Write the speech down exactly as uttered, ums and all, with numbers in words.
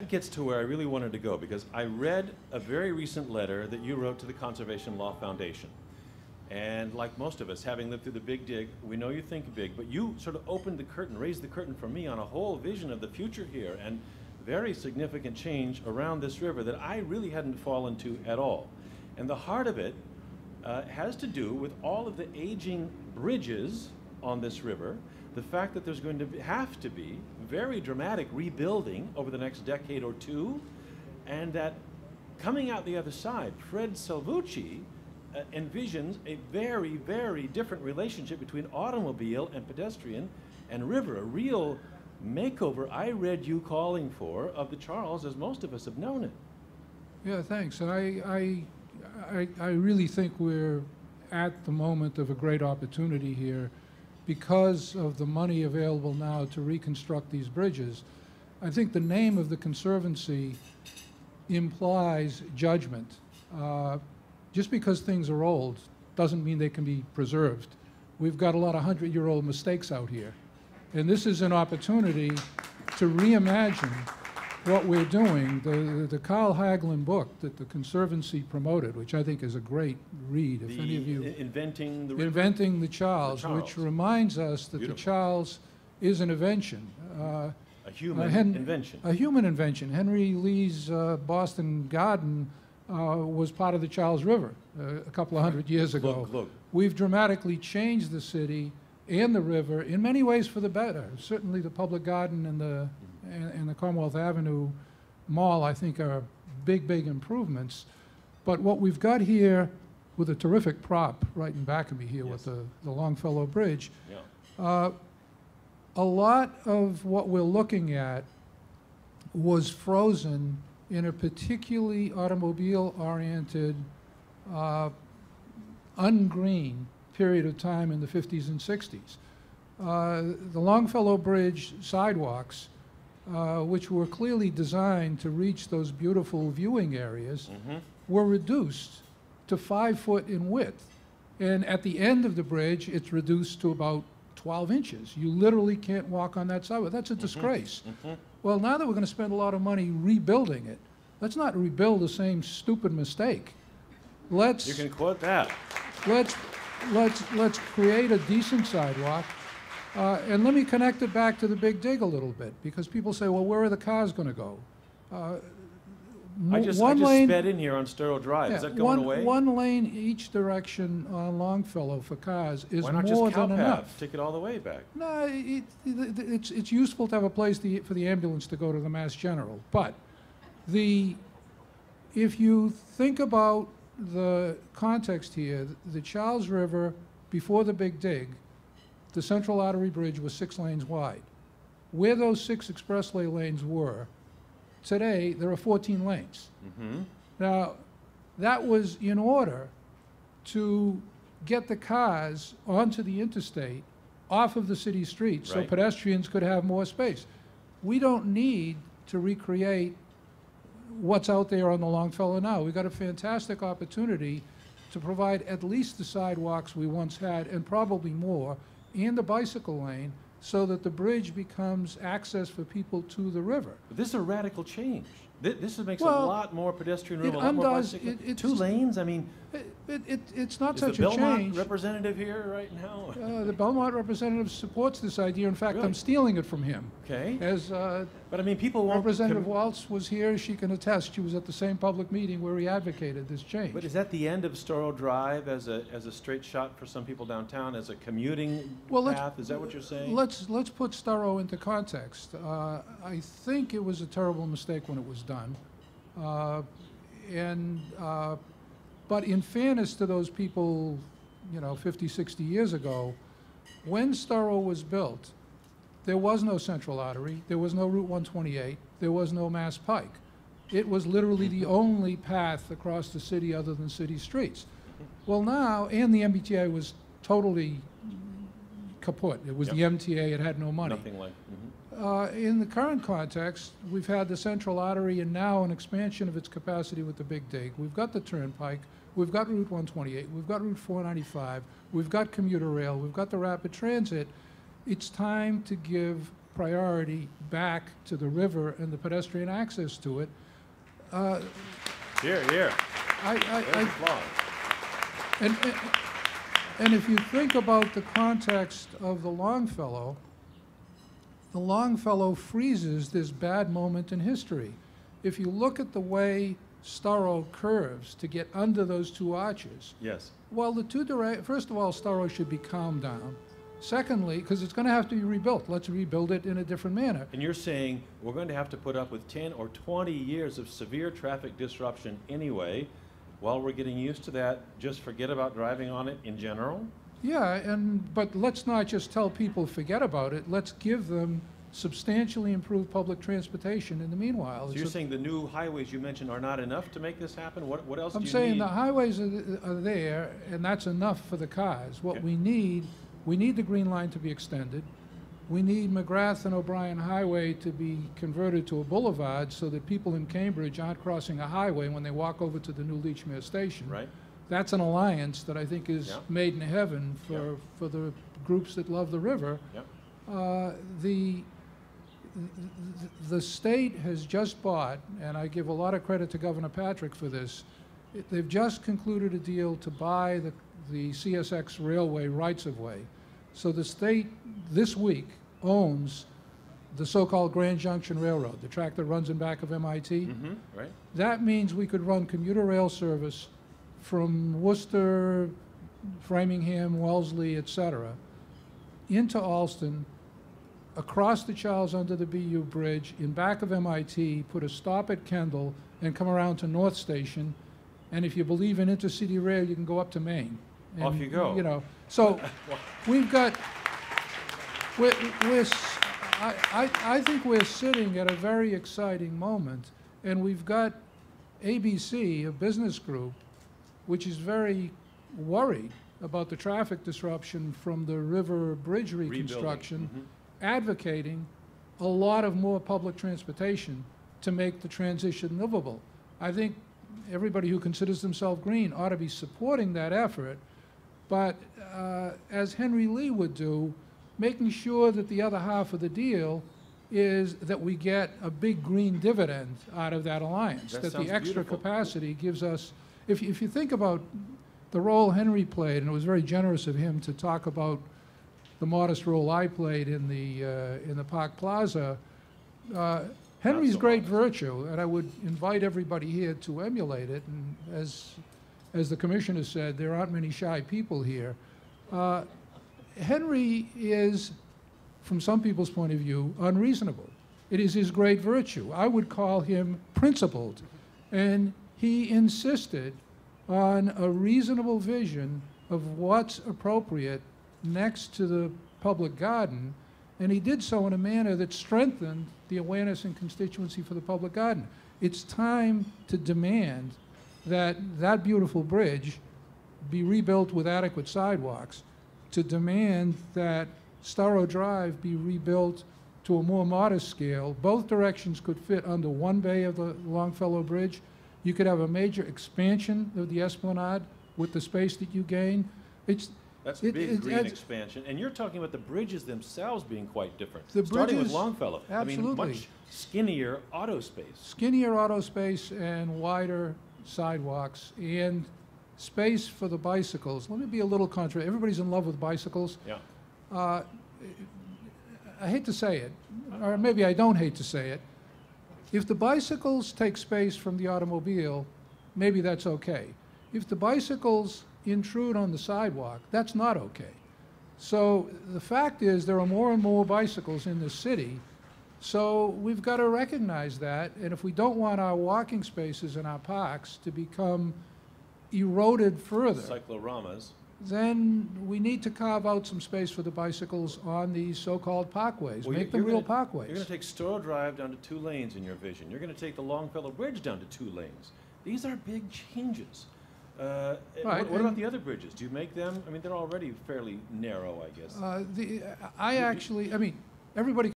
That gets to where I really wanted to go, because I read a very recent letter that you wrote to the Conservation Law Foundation. And like most of us, having lived through the Big Dig, we know you think big, but you sort of opened the curtain, raised the curtain for me on a whole vision of the future here and very significant change around this river that I really hadn't fallen to at all. And the heart of it uh, has to do with all of the aging bridges on this river, the fact that there's going to be, have to be very dramatic rebuilding over the next decade or two, and that coming out the other side, Fred Salvucci uh, envisions a very, very different relationship between automobile and pedestrian and river, a real makeover I read you calling for of the Charles as most of us have known it. Yeah, thanks. And I, I, I, I really think we're at the moment of a great opportunity here. Because of the money available now to reconstruct these bridges, I think the name of the Conservancy implies judgment. Uh, just because things are old doesn't mean they can be preserved. We've got a lot of hundred-year-old mistakes out here. And this is an opportunity to reimagine what we're doing. The, the Carl Hagelin book that the Conservancy promoted, which I think is a great read, if the any of you... Inventing the... Inventing the Charles, the Charles, which reminds us that Beautiful. The Charles is an invention. Uh, a human a hen, invention. A human invention. Henry Lee's uh, Boston Garden uh, was part of the Charles River uh, a couple of hundred years ago. Look, look. We've dramatically changed the city and the river in many ways for the better. Certainly the public garden and the and, and the Commonwealth Avenue Mall, I think, are big, big improvements. But what we've got here with a terrific prop right in back of me here, yes, with the, the Longfellow Bridge, yeah. uh, a lot of what we're looking at was frozen in a particularly automobile-oriented, uh, ungreen period of time in the fifties and sixties. Uh, the Longfellow Bridge sidewalks, uh, which were clearly designed to reach those beautiful viewing areas, mm-hmm. were reduced to five foot in width. And at the end of the bridge, it's reduced to about twelve inches. You literally can't walk on that sidewalk. That's a mm-hmm. disgrace. Mm-hmm. Well, now that we're going to spend a lot of money rebuilding it, let's not rebuild the same stupid mistake. Let's... You can quote that. Let's... Let's, let's create a decent sidewalk. Uh, and let me connect it back to the Big Dig a little bit, because people say, well, where are the cars going to go? Uh, I just, one I just lane, sped in here on Storrow Drive. Yeah, is that going one, away? One lane each direction on Longfellow for cars is more than enough. Why not just cowpath? Take it all the way back. No, it, it, it's, it's useful to have a place to, for the ambulance to go to the Mass General. But the, if you think about the context here, the Charles River, before the Big Dig, the Central Artery Bridge was six lanes wide. Where those six expressway lanes were, today there are fourteen lanes. Mm-hmm. Now, that was in order to get the cars onto the interstate, off of the city streets, right, so pedestrians could have more space. We don't need to recreate what's out there on the Longfellow now. We've got a fantastic opportunity to provide at least the sidewalks we once had, and probably more, and the bicycle lane, so that the bridge becomes access for people to the river. But this is a radical change. Th this makes well, a lot more pedestrian room, a lot more bicycle. It, it's, Two lanes, I mean... It, it, it, it's not such a change. Is the Belmont representative here right now? Uh, the Belmont representative supports this idea. In fact, really? I'm stealing it from him. Okay. As, uh, but I mean, people won't... Representative Waltz was here. She can attest. She was at the same public meeting where he advocated this change. But is that the end of Storrow Drive as a, as a straight shot for some people downtown, as a commuting well, path? Is that what you're saying? Let's, let's put Storrow into context. Uh, I think it was a terrible mistake when it was done. Uh, and... Uh, But in fairness to those people, you know, fifty, sixty years ago, when Storrow was built, there was no Central Artery, there was no Route one twenty-eight, there was no Mass Pike. It was literally the only path across the city other than city streets. Well now, and the M B T A was totally kaput. It was yep. the M T A, it had no money. Nothing like, mm-hmm. uh, in the current context, we've had the Central Artery and now an expansion of its capacity with the Big Dig. We've got the Turnpike, we've got Route one twenty-eight, we've got Route four ninety-five, we've got commuter rail, we've got the rapid transit. It's time to give priority back to the river and the pedestrian access to it. Uh, here, here. I, I, I, and, and, and if you think about the context of the Longfellow, the Longfellow freezes this bad moment in history. If you look at the way Storrow curves to get under those two arches, yes. Well, the two direct, first of all, Storrow should be calmed down. Secondly, because it's going to have to be rebuilt, let's rebuild it in a different manner. And you're saying we're going to have to put up with ten or twenty years of severe traffic disruption anyway. While we're getting used to that, just forget about driving on it in general? Yeah, and but let's not just tell people forget about it. Let's give them substantially improved public transportation in the meanwhile. So you're so saying the new highways you mentioned are not enough to make this happen? What, what else I'm do you need? I'm saying the highways are, th are there, and that's enough for the cars. What okay. we need, we need the Green Line to be extended. We need McGrath and O'Brien Highway to be converted to a boulevard so that people in Cambridge aren't crossing a highway when they walk over to the new Lechmere station. Right. That's an alliance that I think is yeah. made in heaven for, yeah. for the groups that love the river. Yeah. Uh, the, the, the state has just bought, and I give a lot of credit to Governor Patrick for this, it, they've just concluded a deal to buy the the C S X Railway rights-of-way. So the state this week owns the so-called Grand Junction Railroad, the track that runs in back of M I T. Mm-hmm, right. That means we could run commuter rail service from Worcester, Framingham, Wellesley, et cetera, into Allston, across the Charles under the B U Bridge, in back of M I T, put a stop at Kendall, and come around to North Station. And if you believe in intercity rail, you can go up to Maine. And, off you go. You know, so we've got. We're, we're, I, I, I think we're sitting at a very exciting moment, and we've got A B C, a business group, which is very worried about the traffic disruption from the river bridge reconstruction, mm-hmm. advocating a lot of more public transportation to make the transition livable. I think. Everybody who considers themselves green ought to be supporting that effort, but uh, as Henry Lee would do, making sure that the other half of the deal is that we get a big green dividend out of that alliance, that, that the extra beautiful. capacity gives us. If, if you think about the role Henry played, and it was very generous of him to talk about the modest role I played in the, uh, in the Park Plaza, uh, Henry's great virtue, and I would invite everybody here to emulate it, and as, as the commissioner said, there aren't many shy people here. Uh, Henry is, from some people's point of view, unreasonable. It is his great virtue. I would call him principled, and he insisted on a reasonable vision of what's appropriate next to the public garden, and he did so in a manner that strengthened the awareness and constituency for the public garden. It's time to demand that that beautiful bridge be rebuilt with adequate sidewalks, to demand that Storrow Drive be rebuilt to a more modest scale. Both directions could fit under one bay of the Longfellow Bridge. You could have a major expansion of the Esplanade with the space that you gain. It's That's it, big it, green expansion, and you're talking about the bridges themselves being quite different. The starting bridges, with Longfellow, absolutely. I mean, much skinnier auto space, skinnier auto space, and wider sidewalks and space for the bicycles. Let me be a little contrary. Everybody's in love with bicycles. Yeah. Uh, I hate to say it, or maybe I don't hate to say it. If the bicycles take space from the automobile, maybe that's okay. If the bicycles intrude on the sidewalk, that's not okay. So the fact is there are more and more bicycles in this city, so we've got to recognize that, and if we don't want our walking spaces and our parks to become eroded further, cycloramas, then we need to carve out some space for the bicycles on these so-called parkways. Well, Make them real gonna, parkways. You're going to take Storrow Drive down to two lanes in your vision. You're going to take the Longfellow Bridge down to two lanes. These are big changes. Uh, right. What, what about the other bridges? Do you make them? I mean, they're already fairly narrow, I guess. Uh, the, I actually, I mean, everybody